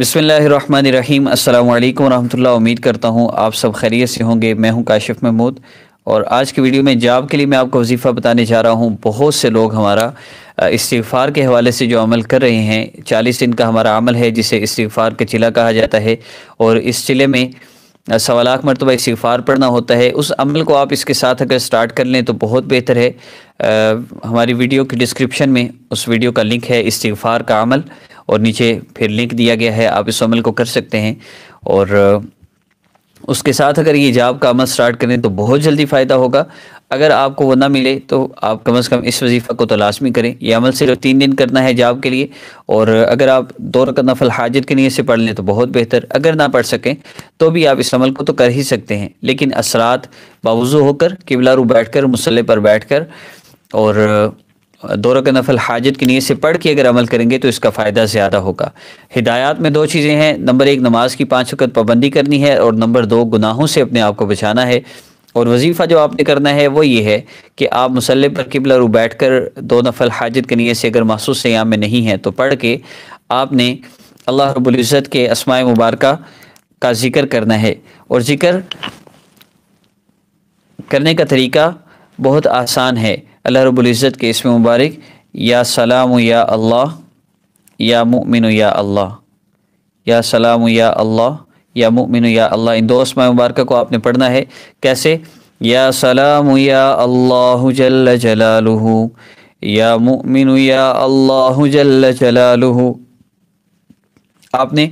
बिस्मिल्लाहिर्रहमानिर्रहीम। अस्सलामु अलैकुम वरहमतुल्लाह। उम्मीद करता हूँ आप सब खैरियत से होंगे। मैं हूँ काशिफ महमूद और आज की वीडियो में जॉब के लिए मैं आपको वजीफ़ा बताने जा रहा हूँ। बहुत से लोग हमारा इस्तिग़फ़ार के हवाले से जो अमल कर रहे हैं, 40 दिन का हमारा अमल है जिसे इस्तिग़फ़ार का चिला कहा जाता है और इस चिले में 1.25 लाख मरतबा इस्तिग़फ़ार पढ़ना होता है। उस अमल को आप इसके साथ अगर स्टार्ट कर लें तो बहुत बेहतर है। हमारी वीडियो की डिस्क्रिप्शन में उस वीडियो का लिंक है इस्तिग़फ़ार का अमल और नीचे फिर लिंक दिया गया है, आप इस अमल को कर सकते हैं और उसके साथ अगर ये जाब का अमल स्टार्ट करें तो बहुत जल्दी फ़ायदा होगा। अगर आपको वो ना मिले तो आप कम से कम इस वजीफ़ा को तो लाजमी करें। यह अमल सिर्फ 3 दिन करना है जाब के लिए और अगर आप 2 रकात नफल हाजत के नीयत से पढ़ लें तो बहुत बेहतर। अगर ना पढ़ सकें तो भी आप इस अमल को तो कर ही सकते हैं, लेकिन असरात बावजू होकर किबला रू बैठ कर मुसल्ले पर बैठ कर और 2 रकात नफल हाजत की नीयत से पढ़ के अगर अमल करेंगे तो इसका फ़ायदा ज़्यादा होगा। हिदायत में 2 चीज़ें हैं। नंबर 1 नमाज की 5 वक़्त पाबंदी करनी है और नंबर 2 गुनाहों से अपने आप को बचाना है। और वजीफ़ा जो आपने करना है वो ये है कि आप मुसल्ले पर किबला रू बैठ कर 2 नफल हाजत की नीयत से अगर महसूस सयाम में नहीं है तो पढ़ के आपने अल्लाह रब्बुल इज़्ज़त के अस्माए मुबारक का ज़िक्र करना है। और ज़िक्र करने का तरीका बहुत आसान है। अल्लाह रब्बुल इज़्ज़त के इसमें मुबारक या सलाम या अल्लाह या मुमिन या अल्लाह, या सलाम या अल्लाह या मुमिन या अल्लाह, इन 2 अस्मा मुबारक को आपने पढ़ना है। कैसे? या सलाम या अल्लाह जल्ल जलालुहु, या मुमिन या अल्लाह जल्ल जलालुहु। आपने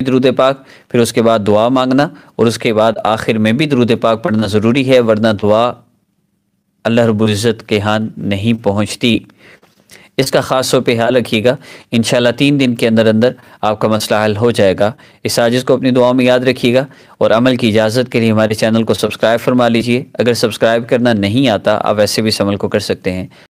दरूद पाक, फिर उसके बाद दुआ मांगना और उसके बाद आखिर में भी दरूद पाक पढ़ना ज़रूरी है, वरना दुआ अल्लाह रब्बुल इज़्ज़त के हाथ नहीं पहुँचती। इसका ख़ास तौर पर ख्याल रखिएगा। इंशाल्लाह 3 दिन के अंदर अंदर आपका मसला हल हो जाएगा। इस आजिज़ को अपनी दुआ में याद रखिएगा और अमल की इजाज़त के लिए हमारे चैनल को सब्सक्राइब फरमा लीजिए। अगर सब्सक्राइब करना नहीं आता आप वैसे भी इस अमल को कर सकते हैं।